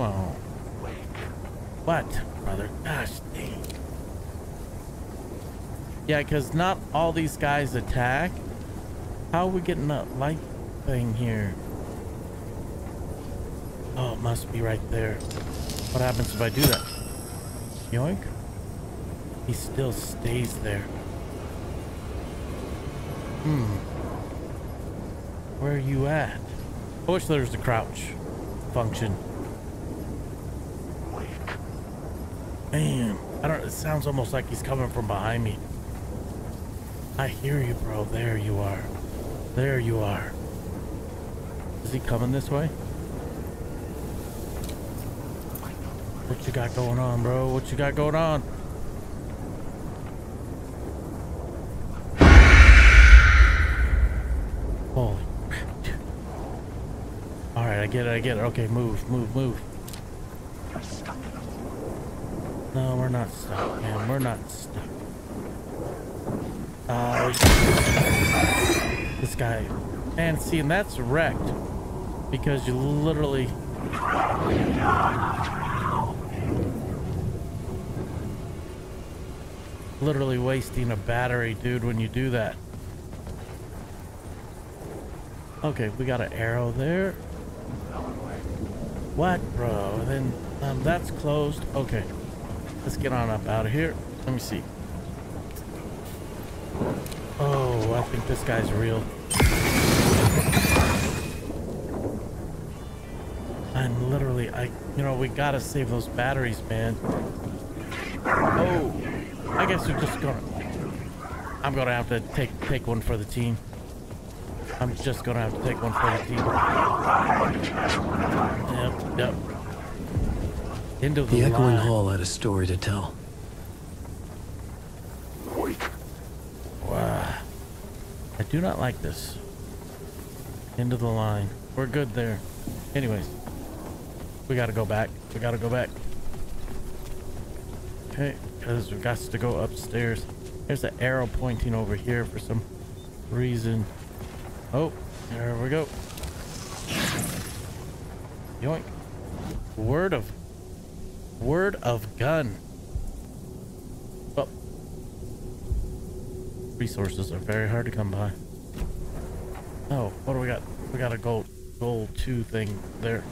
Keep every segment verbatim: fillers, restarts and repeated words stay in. Come on. Wake. What, brother? Gosh dang. Yeah, because not all these guys attack. How are we getting a light thing here? Oh, it must be right there. What happens if I do that? Yoink. He still stays there. Hmm. Where are you at? I wish there was the crouch function. Man, I don't. It sounds almost like he's coming from behind me. I hear you, bro. There you are. There you are. Is he coming this way? What you got going on, bro? What you got going on? Holy crap, dude. All right, I get it. I get it. Okay, move, move, move. No, we're not stuck, man. We're not stuck. Uh, this guy. And see, and that's wrecked because you literally. Literally wasting a battery, dude, when you do that. Okay, we got an arrow there. What, bro? Then um, that's closed. Okay, let's get on up out of here. Let me see. Oh, I think this guy's real. I'm literally, I, you know, we gotta save those batteries, man. Oh. I guess we're just gonna. I'm gonna have to take take one for the team. I'm just gonna have to take one for the team. Yep, yep. End of the line. The echoing hall had a story to tell. Wow. I do not like this. End of the line. We're good there. Anyways, we gotta go back. We gotta go back. Okay. Because we've got to go upstairs. There's an arrow pointing over here for some reason. Oh, there we go. Yoink. Word of... Word of gun. Well, resources are very hard to come by. Oh, what do we got? We got a gold, gold two thing there.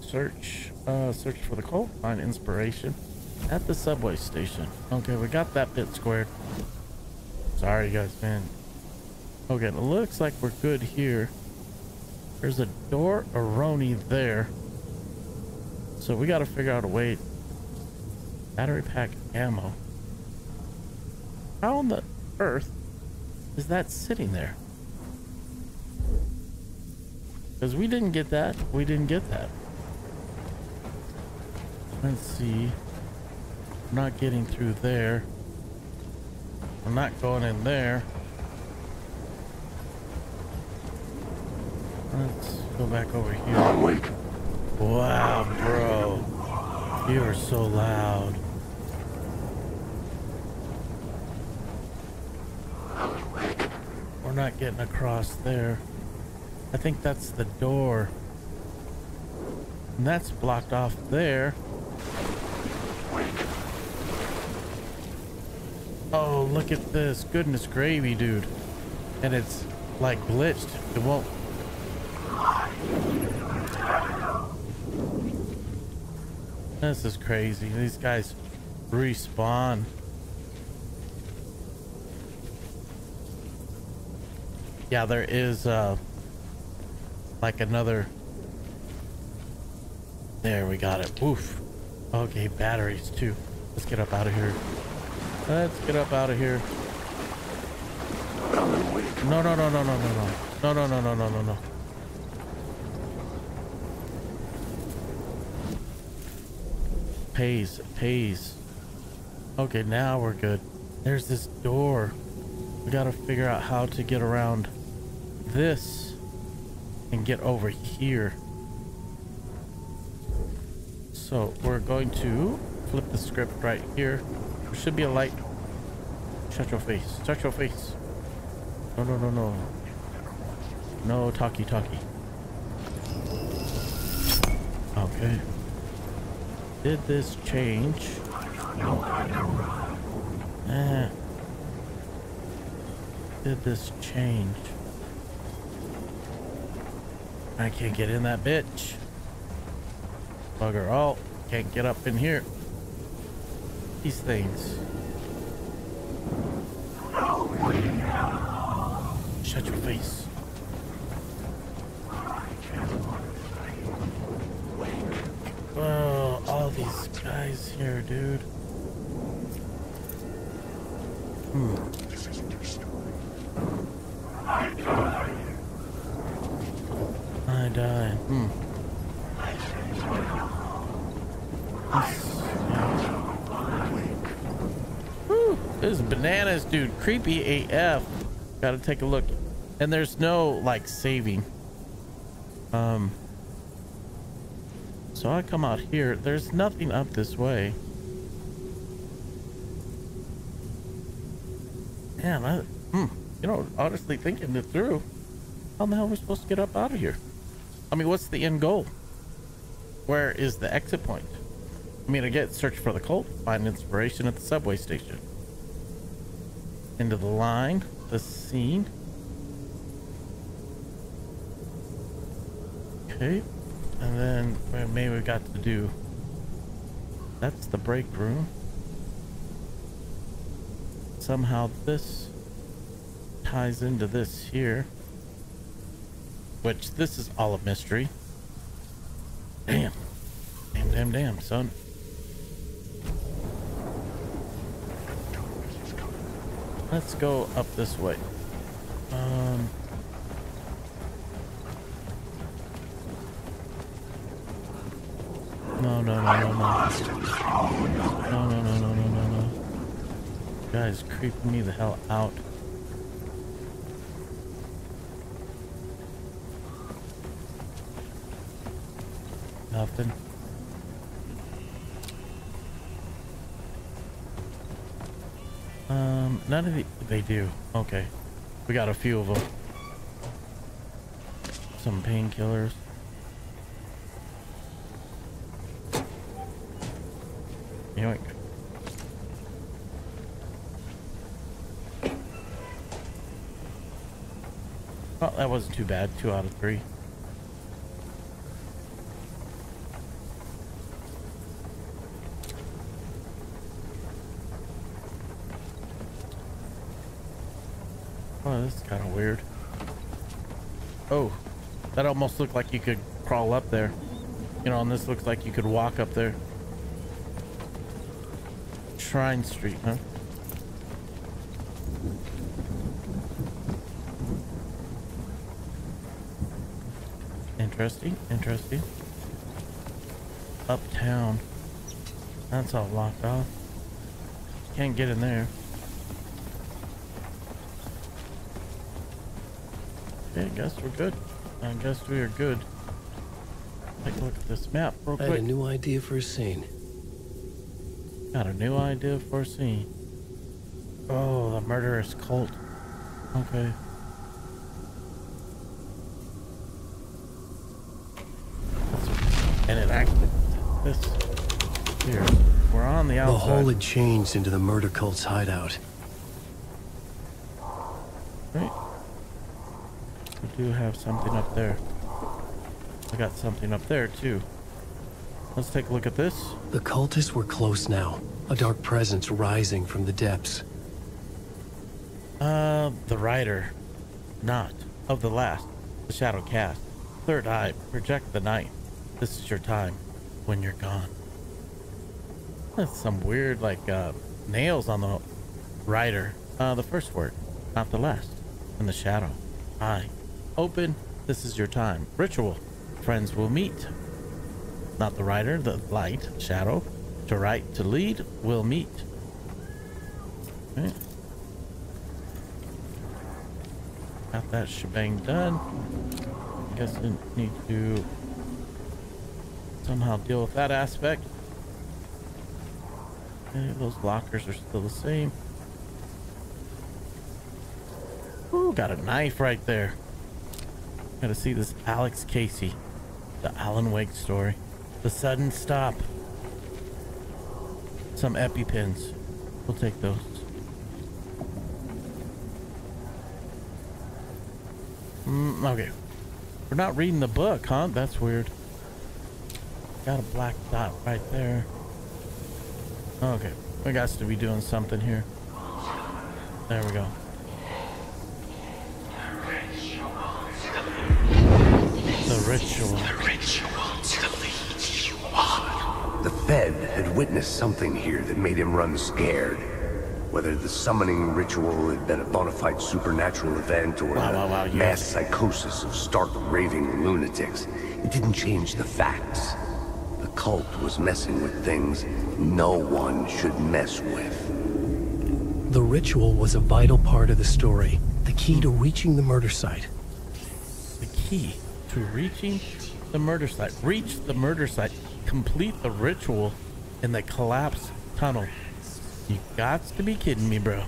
Search. Uh, search for the coal. Find inspiration at the subway station. Okay, we got that bit squared. Sorry, guys, man. Okay, it looks like we're good here. There's a door aroni there. So we got to figure out a way. Battery pack ammo. How on the earth is that sitting there? Because we didn't get that. We didn't get that. Let's see. I'm not getting through there. I'm not going in there. Let's go back over here. Awake. Wow, bro. You are so loud. Awake. We're not getting across there. I think that's the door. And that's blocked off there. Oh, look at this. Goodness gravy, dude. And it's like glitched. It won't. This is crazy. These guys respawn. Yeah, there is uh like another. There, we got it. Woof. Okay, batteries too. Let's get up out of here. Let's get up out of here. No, no, no, no, no, no, no. No, no, no, no, no, no, no. Pays, pays. Okay, now we're good. There's this door. We gotta figure out how to get around this and get over here. So we're going to flip the script right here. There should be a light. Shut your face. Shut your face. No, no, no, no. No talkie talkie. Okay. Did this change? Oh. Eh. Did this change? I can't get in that bitch. Bugger all. Can't get up in here. These things. Shut your face. Oh, all these guys here, dude. Hmm. Die. Hmm. Whew, this bananas, dude. Creepy A F. Gotta take a look. And there's no like saving. Um. So I come out here. There's nothing up this way. Man, I, hmm. You know, honestly thinking it through. How the hell are we supposed to get up out of here? I mean, what's the end goal? Where is the exit point? I mean, again, search for the cult, find inspiration at the subway station. Into the line, the scene. Okay, and then well, maybe we got to do. That's the break room. Somehow this ties into this here. Which this is all a mystery. Damn. Damn, damn, damn, son. Let's go up this way. Um. No, no, no, no, no. No, no, no, no, no, no, no. You guys creeping me the hell out. Nothing. Um, none of the... They do. Okay. We got a few of them. Some painkillers. Yoink. Well, that wasn't too bad. Two out of three. Oh, this is kind of weird. Oh, that almost looked like you could crawl up there. You know, and this looks like you could walk up there. Shrine Street, huh? Interesting, interesting. Uptown. That's all locked off. Can't get in there. Okay, I guess we're good. I guess we are good. Take a look at this map real quick. I had a new idea for a scene. Got a new idea for a scene. Oh, the murderous cult. Okay. And it actually this here. We're on the outside. The hole had changed into the murder cult's hideout. Do have something up there. I got something up there too. Let's take a look at this. The cultists were close now. A dark presence rising from the depths. Uh, the rider. Not. Of the last. The shadow cast. Third eye. Project the night. This is your time. When you're gone. That's some weird like uh, nails on the rider. Uh, the first word. Not the last. And the shadow. Eye. Open. This is your time. Ritual. Friends will meet. Not the rider, the light, shadow. To right, to lead, will meet. Okay. Got that shebang done. Guess I need to somehow deal with that aspect. Okay, those lockers are still the same. Ooh, got a knife right there. Gotta see this Alex Casey, the Alan Wake story. The sudden stop. Some EpiPens. We'll take those. Mm, okay. We're not reading the book, huh? That's weird. Got a black dot right there. Okay. We got to be doing something here. There we go. The ritual. The ritual to lead you on. The Fed had witnessed something here that made him run scared. Whether the summoning ritual had been a bona fide supernatural event or wow, wow, wow, yes. mass psychosis of stark raving lunatics, it didn't change the facts. The cult was messing with things no one should mess with. The ritual was a vital part of the story, the key to reaching the murder site. The key to reaching the murder site. Reach the murder site, complete the ritual in the collapsed tunnel. You got to be kidding me, bro.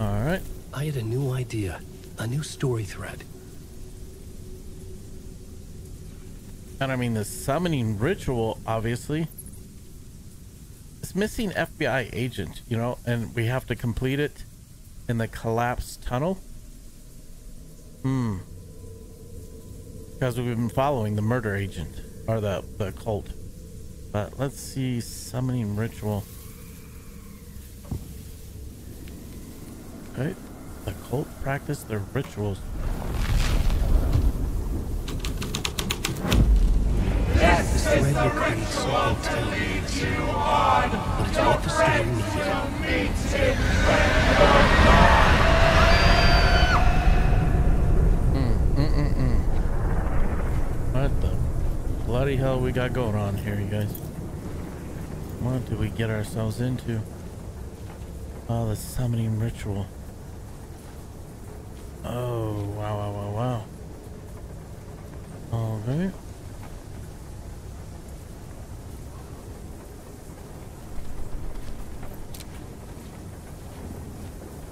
All right. I had a new idea, a new story thread. And I mean, the summoning ritual, obviously. It's missing F B I agent, you know, and we have to complete it in the collapsed tunnel. Hmm. Because we've been following the murder agent or the, the cult. But let's see, summoning ritual. Right? The cult practice their rituals. Yes, it's the ritual to lead you on. But it's worth the story needed. What the bloody hell we got going on here, you guys? What do we get ourselves into? Oh, the summoning ritual. Oh, wow, wow, wow, wow. Okay.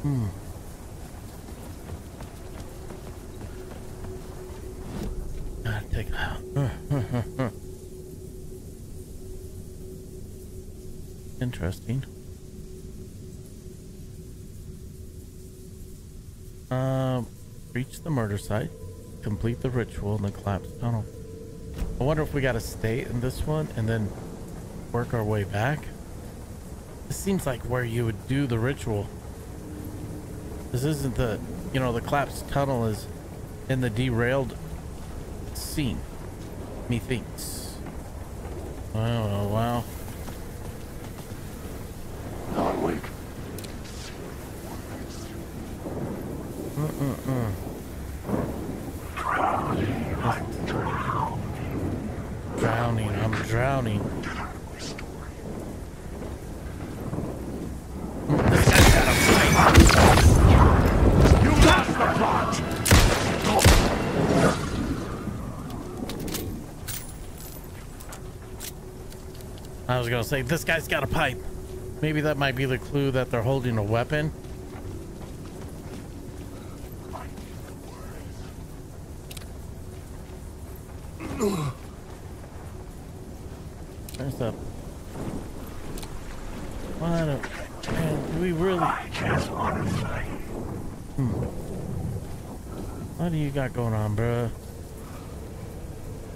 Hmm. Take out. Uh, uh, uh, uh. Interesting. Uh, reach the murder site. Complete the ritual in the collapsed tunnel. I wonder if we gotta stay in this one and then work our way back. This seems like where you would do the ritual. This isn't the, you know, the collapsed tunnel is in the derailed scene, methinks. Wow, wow. Alan Wake. Mm-mm-mm. Drowning. I'm drowning. I'm drowning. You lost the plot. I was gonna say, this guy's got a pipe. Maybe that might be the clue that they're holding a weapon. There's a... Why don't... Man, do we really... I just wanna play. Hmm. What do you got going on, bruh?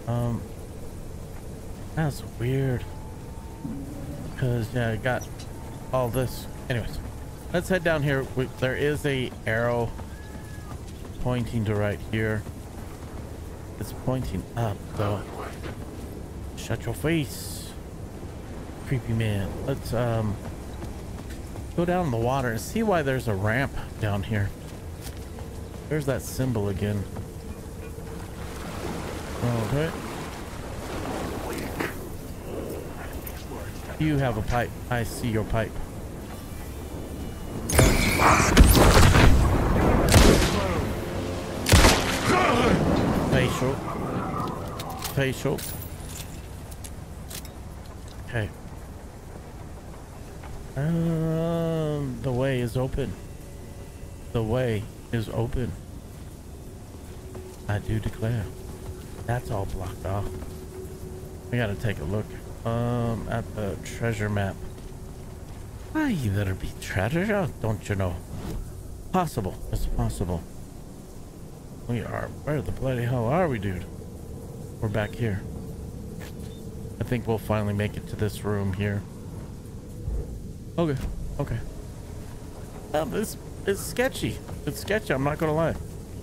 Um... That's weird. Because yeah, I got all this. Anyways, let's head down here. We, there is a arrow pointing to right here. It's pointing up though. Shut your face, creepy man. Let's um go down in the water and see why there's a ramp down here. There's that symbol again. Okay. You have a pipe. I see your pipe. Facial. Facial. Okay. Um, the way is open. The way is open. I do declare. That's all blocked off. We gotta take a look um at the treasure map. I better be treasure, don't you know? Possible, it's possible. We are, where the bloody hell are we, dude? We're back here. I think we'll finally make it to this room here. Okay, okay. Well, this is sketchy. It's sketchy, I'm not gonna lie.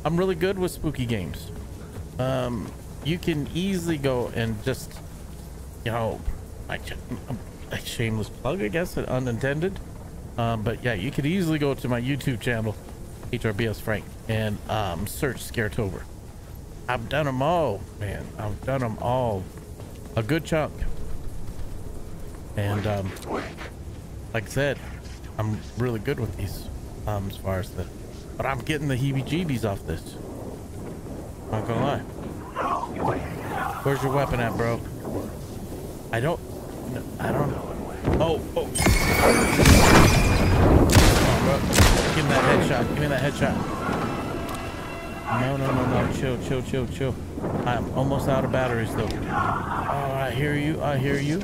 I'm really good with spooky games. Um, you can easily go and just, you know, I, I shameless plug, I guess, unintended. Um, but yeah, you could easily go to my YouTube channel, H R B S Frank, and um, search Scaretober. I've done them all, man. I've done them all, a good chunk. And um, like I said, I'm really good with these, um, as far as the. But I'm getting the heebie-jeebies off this. Not gonna lie. Where's your weapon at, bro? I don't. No, I don't know. Oh, oh! Come on, bro. Give me that headshot. Give me that headshot. No, no, no, no. Chill, chill, chill, chill. I'm almost out of batteries, though. Oh, I hear you. I hear you.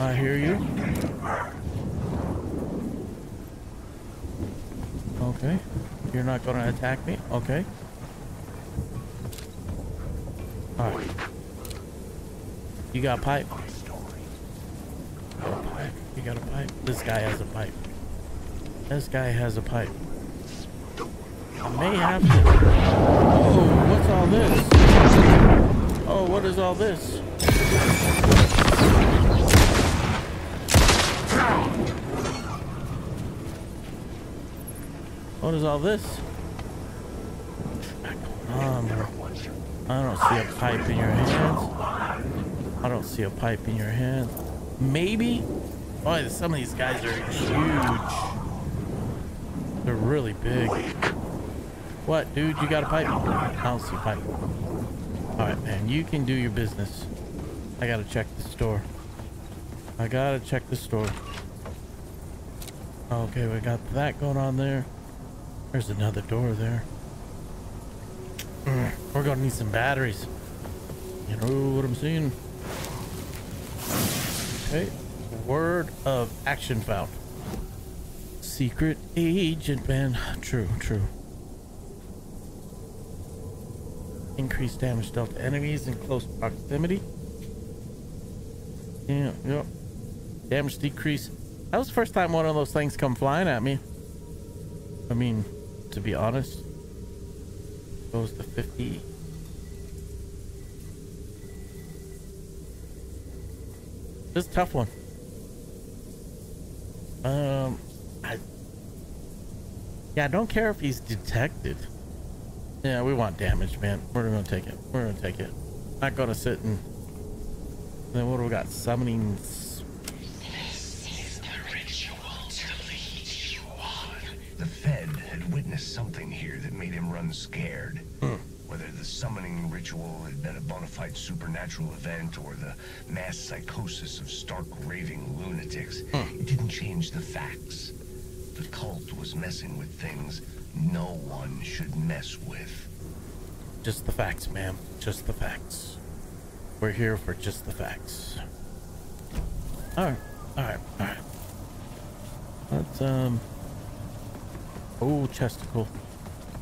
I hear you. Okay. You're not gonna attack me. Okay. All right. You got a pipe. You got a pipe. This guy has a pipe. This guy has a pipe. I may have to. Oh, what's all this? Oh, what is all this? What is all this? Um, I don't see a pipe in your hands. I don't see a pipe in your hand. Maybe. Boy, some of these guys are huge. They're really big. What, dude? You got a pipe? I don't see a pipe. Alright, man. You can do your business. I gotta check the store. I gotta check the store. Okay, we got that going on there. There's another door there. Mm, we're gonna need some batteries. You know what I'm saying? Okay. Word of action found. Secret agent, man. True, true. Increased damage dealt to enemies in close proximity. Yeah, yep. Damage decrease. That was the first time one of those things come flying at me. I mean, to be honest. Goes to fifty. This is a tough one. Um, I, yeah, I don't care if he's detected. Yeah, we want damage, man. We're gonna take it. We're gonna take it. Not gonna sit and. Then what do we got? Summoning. This is the ritual to lead you on. The Fed had witnessed something here that made him run scared. Hmm. Whether the summoning ritual had been a bona fide supernatural event or the mass psychosis of stark raving lunatics, huh. It didn't change the facts. The cult was messing with things no one should mess with. Just the facts, ma'am. Just the facts. We're here for just the facts. All right, all right, all right. Let's um. Oh, chesticle.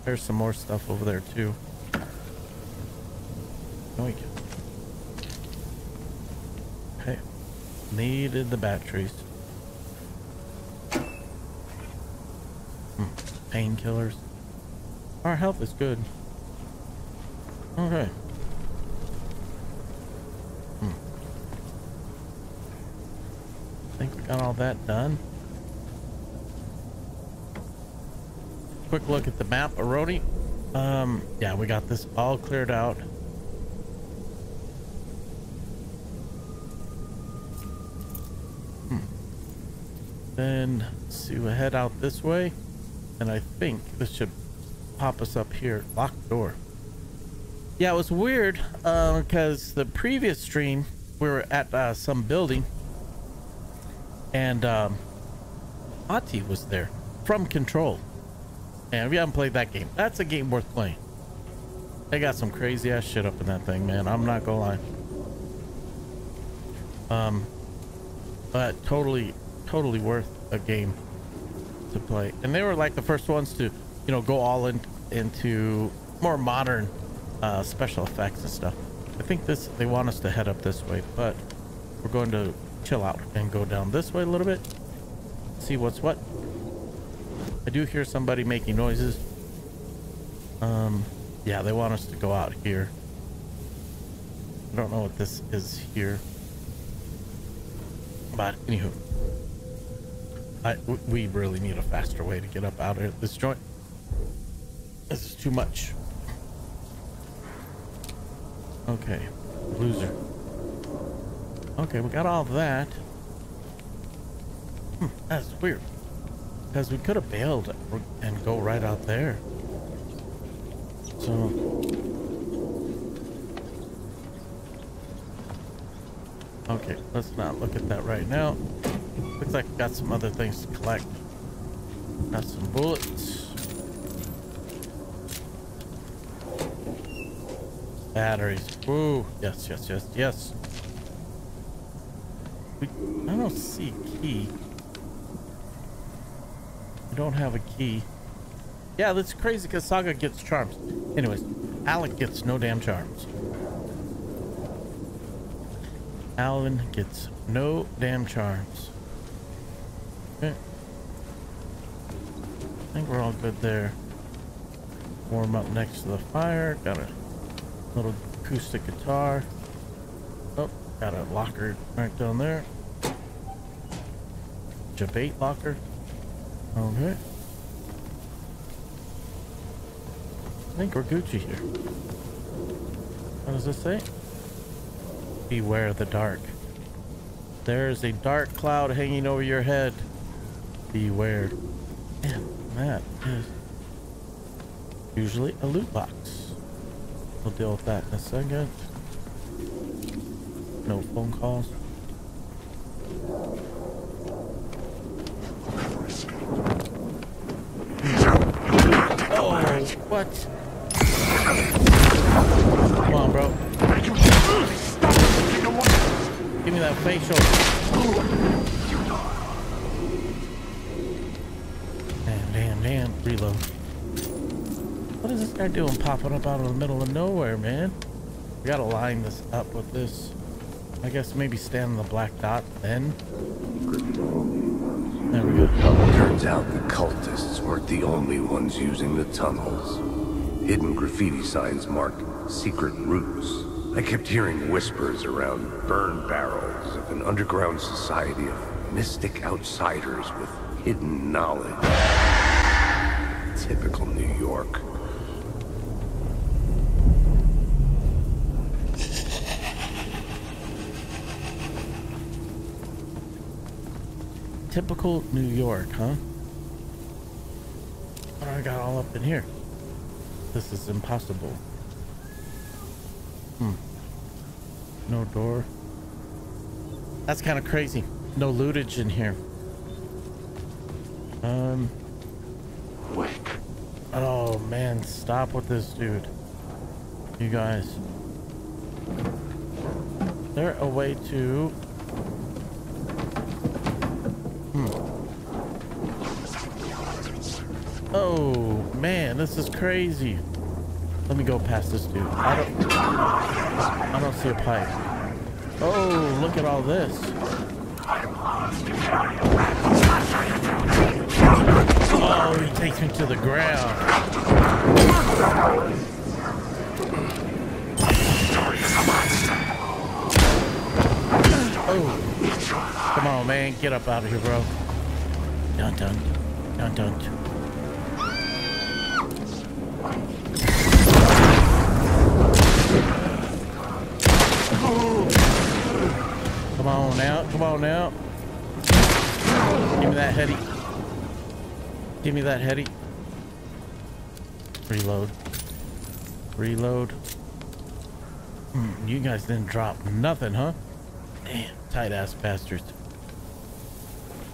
There's some more stuff over there too. Okay. Hey, needed the batteries. Mm, painkillers. Our health is good. Okay. Mm. I think we got all that done. Quick look at the map, Arodi. Um, yeah, we got this all cleared out. Then see, we head out this way, and I think this should pop us up here. Locked door. Yeah, it was weird uh, because the previous stream we were at uh, some building, and um, Ati was there from Control, and we haven't played that game. That's a game worth playing. They got some crazy ass shit up in that thing, man. I'm not gonna lie. Um, but totally, totally worth a game to play. And they were like the first ones to, you know, go all in into more modern uh, special effects and stuff. I think this, they want us to head up this way, but we're going to chill out and go down this way a little bit. See what's what. I do hear somebody making noises. Um, yeah, they want us to go out here. I don't know what this is here, but anywho, I w we really need a faster way to get up out of this joint. This is too much. Okay, loser. Okay, we got all that. Hmm, that's weird, because we could have bailed and go right out there. So, okay, let's not look at that right now. Looks like we got some other things to collect. Got some bullets, batteries. Woo! Yes, yes, yes, yes. We, I don't see a key. We don't have a key. Yeah, that's crazy because Saga gets charms. Anyways, Alan gets no damn charms. Alan gets no damn charms. Okay. I think we're all good there. Warm up next to the fire. Got a little acoustic guitar. Oh, got a locker right down there. Debate locker. Okay. I think we're Gucci here. What does this say? Beware the dark. There's a dark cloud hanging over your head. Beware. Man, that is usually a loot box. We'll deal with that in a second. No phone calls. Oh, what? Come on, bro. Give me that facial. Damn, damn, damn. Reload. What is this guy doing popping up out of the middle of nowhere, man? We gotta line this up with this. I guess maybe stand in the black dot then. There we go. Turns out the cultists weren't the only ones using the tunnels. Hidden graffiti signs marked secret routes. I kept hearing whispers around burn barrels of an underground society of mystic outsiders with hidden knowledge. Typical New York. Typical New York, huh? What do I got all up in here? This is impossible. Hmm. No door. That's kind of crazy. No lootage in here. Um. Quick. Oh man, stop with this, dude. You guys. Is there a way to? Hmm. Oh. Man, this is crazy. Let me go past this dude. I don't, I don't see a pipe. Oh, look at all this. Oh, he takes me to the ground. Oh, come on, man. Get up out of here, bro. Dun, dun, dun, dun. Come on out, come on out. Give me that heady. Give me that heady. Reload. Reload. Mm, you guys didn't drop nothing, huh? Damn, tight ass bastards.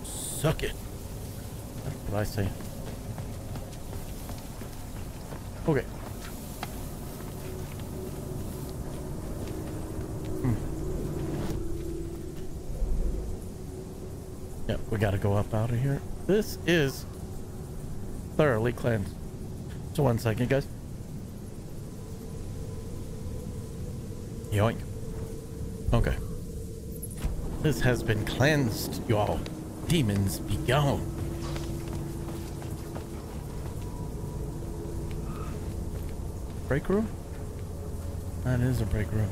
Suck it. That's what I say. Okay. Yep, we gotta go up out of here. This is thoroughly cleansed. So one second, guys. Yoink. Okay. This has been cleansed, y'all. Demons be gone. Break room? That is a break room.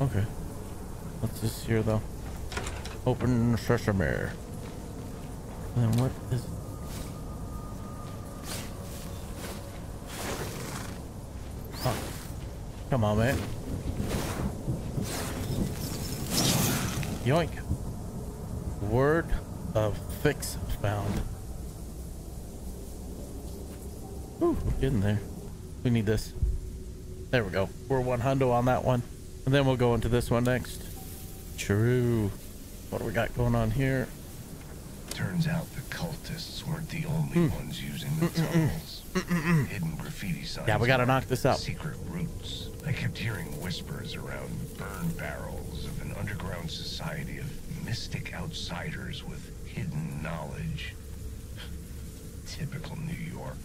Okay. What's this here, though? Open sesame. Then what is... Oh. Come on, man. Yoink. Word of fix found. Ooh, we're getting there. We need this. There we go. We're one hundo on that one. And then we'll go into this one next. True. What do we got going on here? Turns out the cultists weren't the only mm. ones using the mm -mm -mm. tunnels. Mm -mm -mm. Hidden graffiti signs. Yeah, we gotta knock this out. Secret routes. I kept hearing whispers around burn barrels of an underground society of mystic outsiders with hidden knowledge. Typical New York.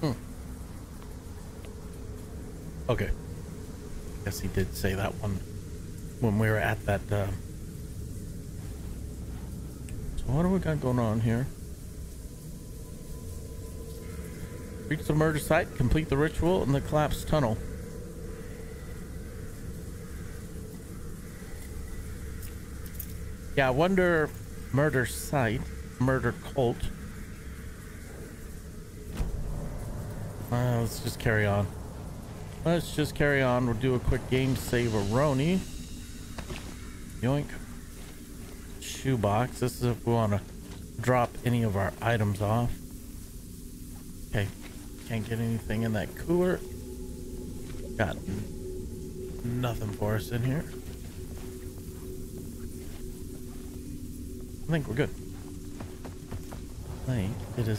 Hmm. Okay. I guess he did say that one when we were at that. Uh... So what do we got going on here? Reach the merger site, complete the ritual in the collapsed tunnel. Yeah, I wonder murder site, murder cult. Uh, let's just carry on. Let's just carry on. We'll do a quick game save-a-roni. Yoink. Shoebox. This is if we want to drop any of our items off. Okay. Can't get anything in that cooler. Got nothing for us in here. I think we're good. I think it is...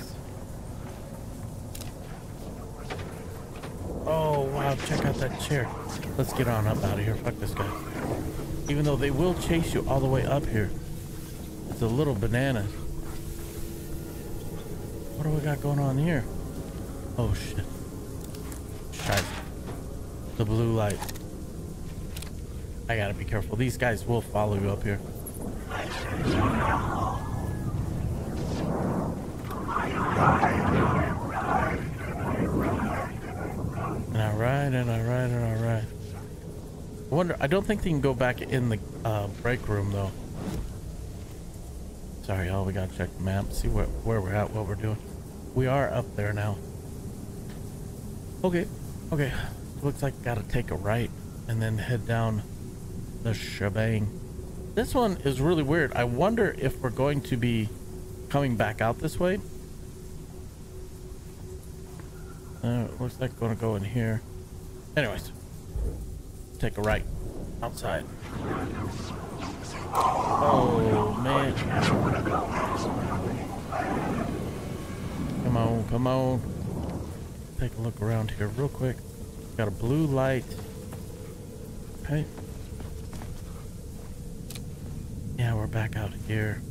Oh, wow, check out that chair. Let's get on up out of here. Fuck this guy. Even though they will chase you all the way up here. It's a little banana. What do we got going on here? Oh, shit. Shite. The blue light. I gotta be careful. These guys will follow you up here. Alright, and alright, and alright. I wonder, I don't think they can go back in the uh, break room, though. Sorry, y'all, we gotta check the map, see where, where we're at, what we're doing. We are up there now. Okay, okay. Looks like I gotta take a right and then head down the shebang. This one is really weird. I wonder if we're going to be coming back out this way. Uh, looks like we're gonna go in here. Anyways, take a right outside. Oh man! Come on, come on. Take a look around here real quick. Got a blue light. Okay. Yeah, we're back out here.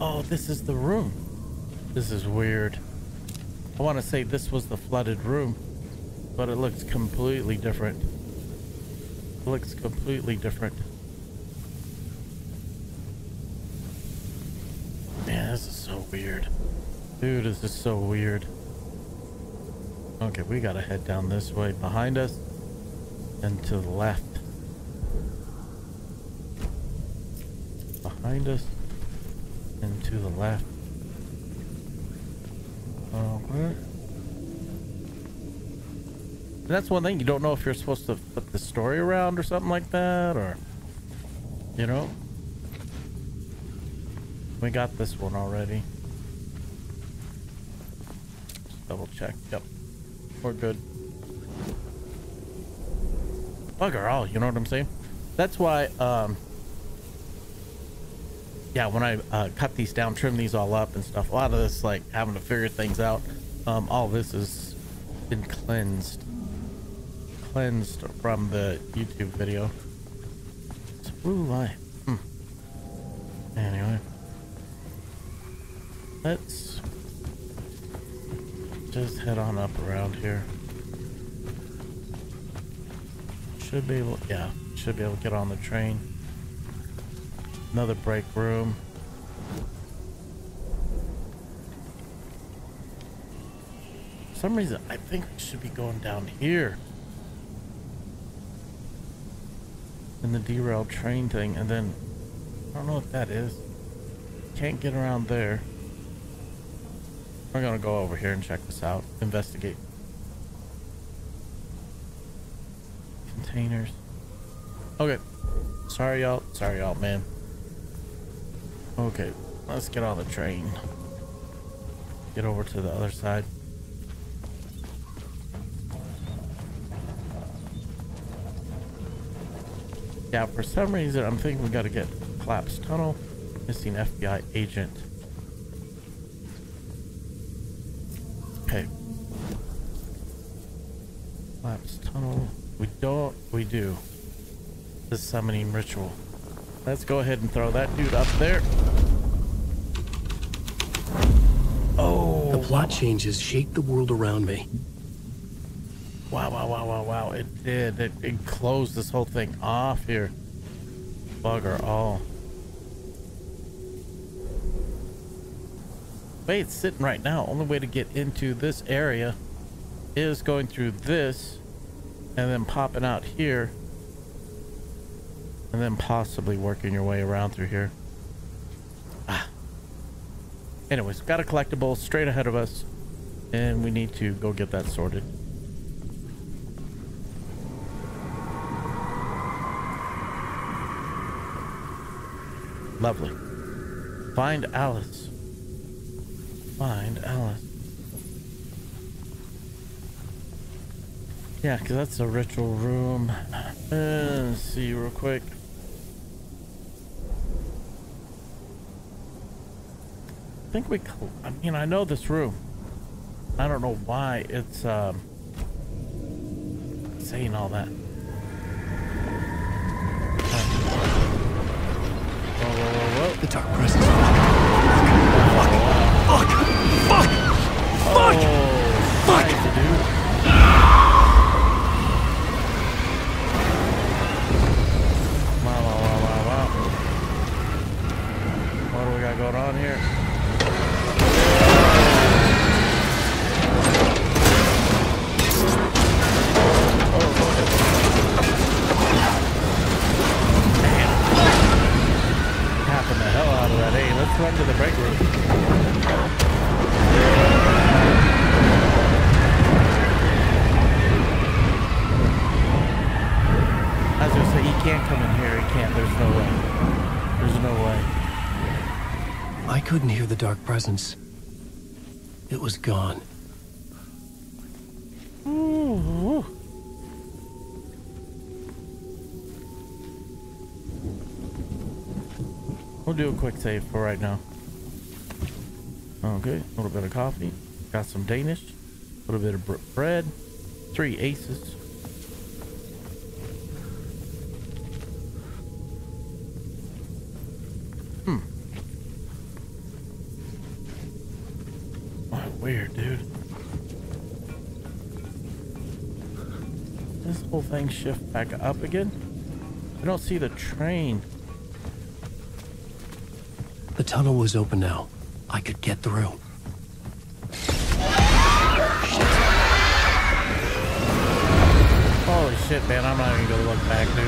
Oh, this is the room. This is weird. I want to say this was the flooded room, but it looks completely different. It looks completely different. Man, this is so weird. Dude, this is so weird. Okay, we gotta head down this way behind us and to the left. Behind us and to the left. Okay. That's one thing, you don't know if you're supposed to put the story around or something like that, or you know. We got this one already. Just double check. Yep. We're good. Bugger all, you know what I'm saying? That's why um yeah, when I uh, cut these down, trim these all up and stuff, a lot of this, like, having to figure things out, um, all this has been cleansed. Cleansed from the YouTube video. It's a blue light. Hmm. Anyway. Let's just head on up around here. Should be able, yeah, should be able to get on the train. Another break room. For some reason, I think we should be going down here. In the derailed train thing, and then, I don't know what that is. Can't get around there. We're gonna go over here and check this out. Investigate. Containers. Okay. Sorry y'all. Sorry y'all, man. Okay. Let's get on the train. Get over to the other side. Yeah, for some reason, I'm thinking we gotta get collapsed tunnel. Missing F B I agent. Okay. Collapsed tunnel. We don't, we do. The summoning ritual. Let's go ahead and throw that dude up there. Oh. The plot changes shake the world around me. Wow, wow, wow, wow, wow. It did. It, it closed this whole thing off here. Bugger all. Way it's sitting right now, only way to get into this area is going through this and then popping out here and then possibly working your way around through here. Ah. Anyways, got a collectible straight ahead of us and we need to go get that sorted. Lovely. Find Alice. Find Alice. Yeah, because that's a ritual room. Uh, let's see real quick. I think we... I mean, I know this room. I don't know why it's um, saying all that. The dark presence. Fuck! Fuck! Fuck! Fuck! Oh, fuck! Wow, wow, wow, wow, wow. What do we got going on here? The hell out of that. Hey, let's run to the break room. I was gonna say, he can't come in here. He can't. There's no way. There's no way. I couldn't hear the dark presence. It was gone. Ooh. We'll do a quick save for right now. Okay, a little bit of coffee. Got some Danish. A little bit of bread. Three aces. Hmm. What weird, dude. This whole thing shifts back up again. I don't see the train. The tunnel was open now. I could get through. Holy shit, man. I'm not even gonna look back, dude.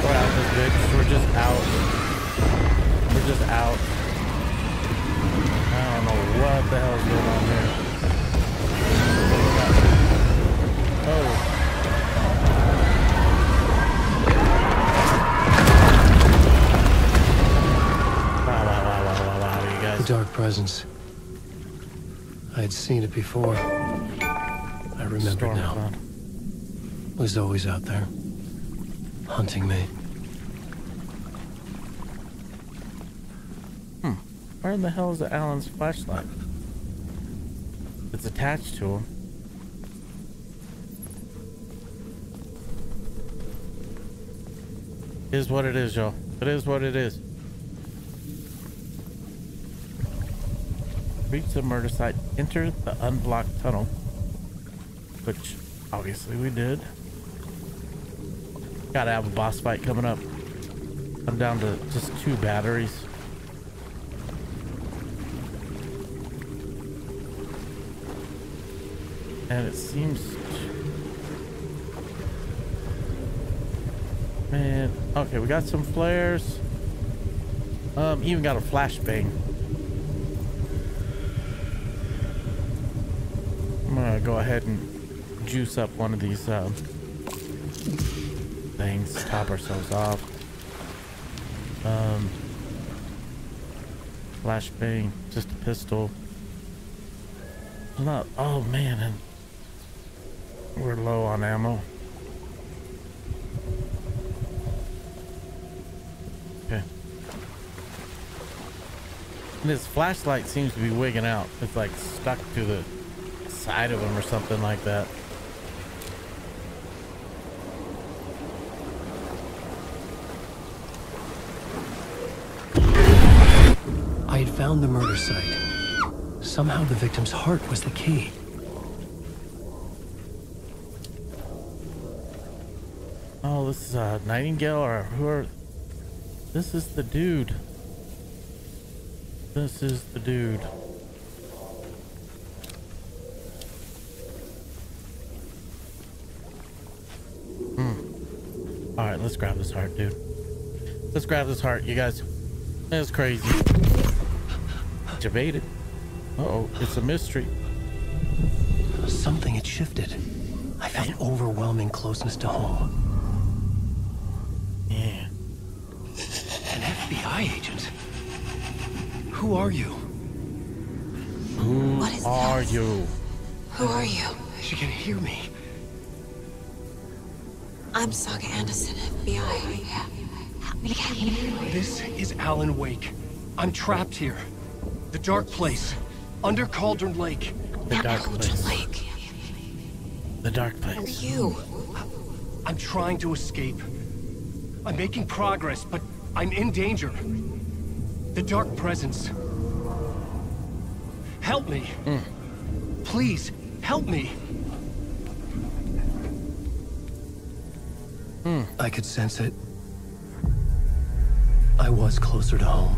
We're out this bitch. We're just out. We're just out. I don't know what the hell is going on here. Oh. Dark presence. I had seen it before. I remember now. It was always out there, hunting me. Hmm. Where in the hell is Alan's flashlight? It's attached to him. It is what it is, y'all. It is what it is. reach the murder site, enter the unblocked tunnel, which obviously we did. Gotta have a boss fight coming up. I'm down to just two batteries. And it seems... Man, okay, we got some flares. Um, even got a flashbang. I'm gonna go ahead and juice up one of these uh, things, top ourselves off. Um, flashbang, just a pistol. Not, oh man, we're low on ammo. Okay. And this flashlight seems to be wigging out. It's like stuck to the side of him or something like that. I had found the murder site. Somehow the victim's heart was the key. Oh, this is uh, Nightingale or who are... This is the dude. This is the dude. Hmm. Alright, let's grab this heart, dude. Let's grab this heart, you guys. That's crazy. Debated. Uh oh, it's a mystery. Something had shifted. I felt an overwhelming closeness to home. Yeah. An F B I agent. Who are you? Who what is are this? you? Who are you? She can hear me. I'm Saga Anderson, F B I. Help me get here. This is Alan Wake. I'm trapped here. The Dark Place. Under Cauldron Lake. The Dark Place. Lake. The Dark Place. Who are you? I'm trying to escape. I'm making progress, but I'm in danger. The Dark Presence. Help me. Mm. Please, help me. Mm. I could sense it. I was closer to home.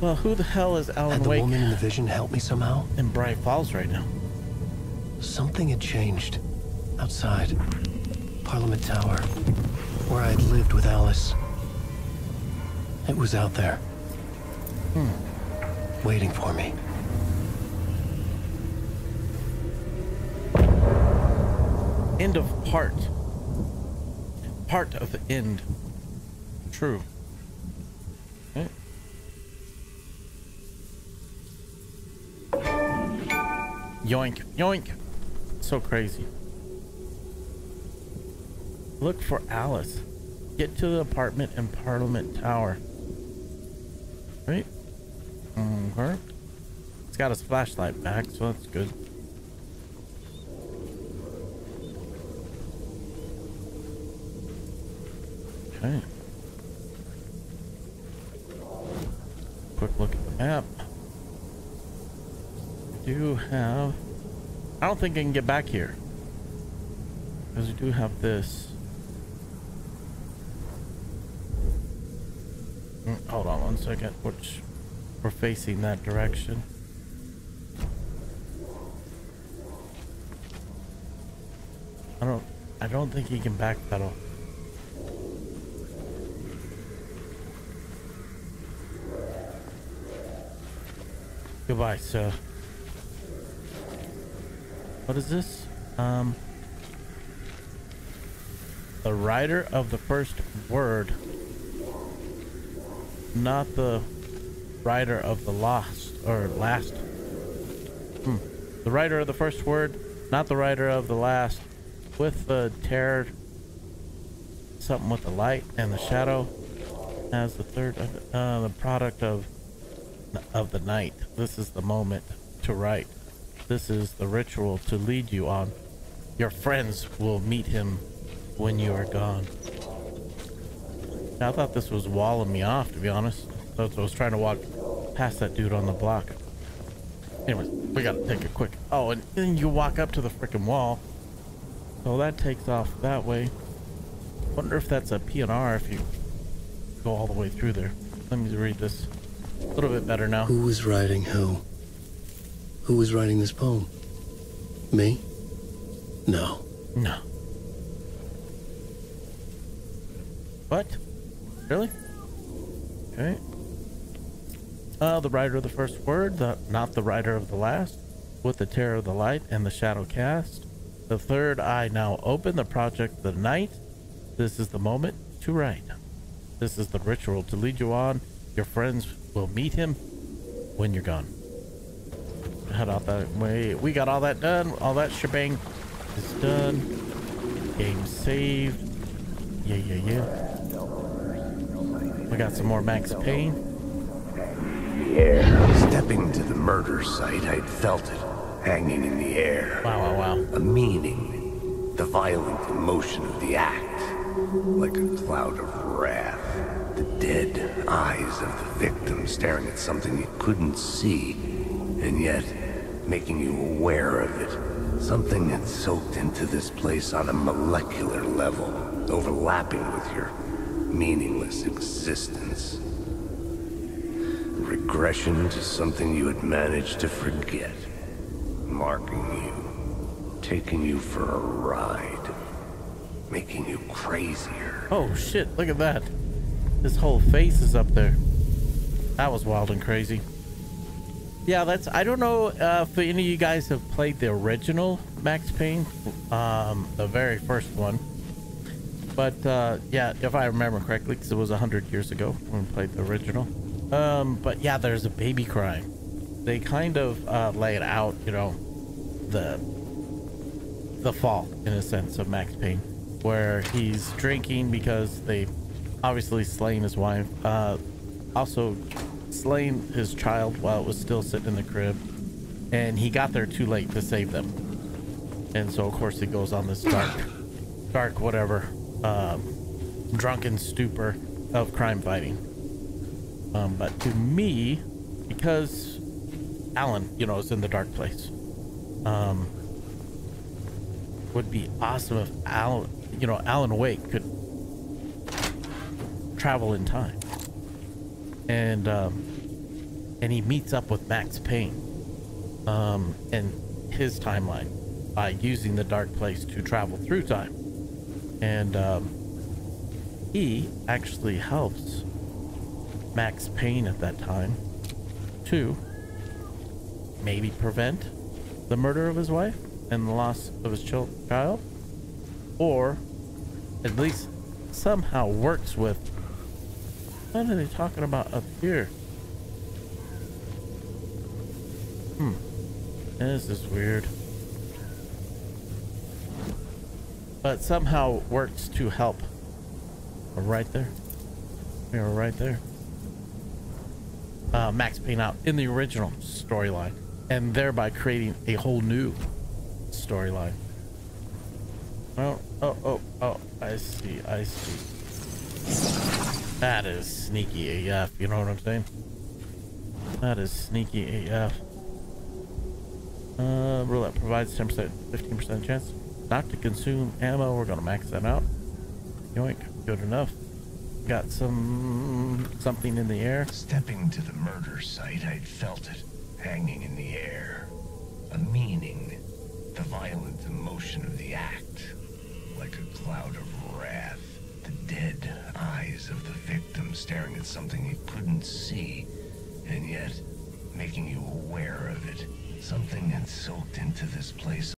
Well, who the hell is Alan Wake? Had the Wake woman in the vision helped me somehow? In Bright Falls right now. Something had changed. Outside. Parliament Tower. Where I had lived with Alice. It was out there. Hmm. Waiting for me. End of part. Part of the end. True. Yoink, yoink. So crazy. Look for Alice. Get to the apartment in Parliament Tower. Right? Okay. It's got his flashlight back, so that's good. Okay. Quick look at the map. Do have I don't think I can get back here because we do have this. Mm, hold on one second, which we're facing that direction. I don't I don't think he can backpedal. Goodbye, sir. What is this? Um, the writer of the first word, not the writer of the lost or last. Hmm. The writer of the first word, not the writer of the last. With the terror, something with the light and the shadow, as the third, uh, the product of of the night. This is the moment to write. This is the ritual to lead you on. Your friends will meet him when you are gone. Now, I thought this was walling me off, to be honest. That's what I was trying to walk past that dude on the block. Anyways, we gotta take a quick. Oh, and then you walk up to the frickin' wall. So that takes off that way. Wonder if that's a P and R if you go all the way through there. Let me read this a little bit better now. Who was writing who? Who was writing this poem? Me? No. No. What? Really? Okay. Uh, the writer of the first word, the, not the writer of the last, with the terror of the light and the shadow cast, the third eye now open, the project of the night, this is the moment to write. This is the ritual to lead you on, your friends will meet him when you're gone. Head out that way, we got all that done, all that shebang is done, game saved, yeah, yeah, yeah. We got some more Max Payne. Air. Stepping to the murder site, I'd felt it hanging in the air. Wow, wow, wow. A meaning, the violent emotion of the act, like a cloud of wrath. The dead eyes of the victim staring at something you couldn't see, and yet making you aware of it. Something that soaked into this place on a molecular level, overlapping with your meaningless existence. Regression to something you had managed to forget, marking you, taking you for a ride, making you crazier. Oh shit, look at that. His whole face is up there. That was wild and crazy. Yeah, that's, I don't know uh, if any of you guys have played the original Max Payne, um, the very first one. But uh, yeah, if I remember correctly, because it was a hundred years ago when we played the original. Um, but yeah, there's a baby cry. They kind of uh, lay it out, you know, the the fault in a sense of Max Payne, where he's drinking because they obviously slain his wife, uh, also slain his child while it was still sitting in the crib, and he got there too late to save them, and so of course he goes on this dark, dark whatever, um, drunken stupor of crime fighting. Um, but to me, because Alan, you know, is in the Dark Place, um, would be awesome if Alan, you know, Alan Wake could travel in time, and um, and he meets up with Max Payne, um, and his timeline by using the Dark Place to travel through time, and um, he actually helps Max Payne at that time to maybe prevent the murder of his wife and the loss of his child, or at least somehow works with. What are they talking about up here? Hmm. This is weird. But somehow works to help. We're right there. We are right there. Uh, Max Payne out in the original storyline, and thereby creating a whole new storyline. Oh, oh, oh, oh, I see, I see. That is sneaky A F, you know what I'm saying? That is sneaky A F. Uh, rule that provides ten percent, fifteen percent chance not to consume ammo. We're gonna max that out. Yoink, good enough. Got some something in the air. Stepping to the murder site, I'd felt it hanging in the air. A meaning, the violent emotion of the act, like a cloud of wrath. The dead eyes of the victim staring at something you couldn't see, and yet making you aware of it. Something that soaked into this place.